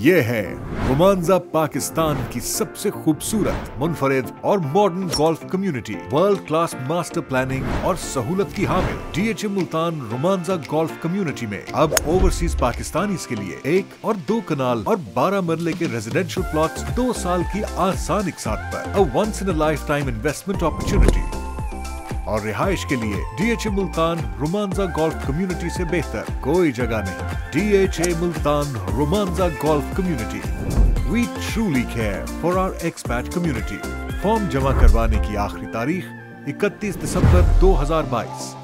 ये है रुमांजा पाकिस्तान की सबसे खूबसूरत मुनफरद और modern golf community, world class master planning और सहूलत की हामिल DHA Multan Rumanza golf community में अब ओवरसीज पाकिस्तानीज के लिए 1 और 2 कनाल और 12 मरले के रेजिडेंशियल प्लॉट्स 2 साल की आसान इकसात पर once in a life time investment opportunity और रिहाइश के लिए DHA Multan Rumanza golf community से बेहतर कोई जगह नहीं। DHA Multan Rumanza golf community, we truly care for our expat community. Form जमा करवाने की आखिरी तारीख 31 दिसंबर 2022।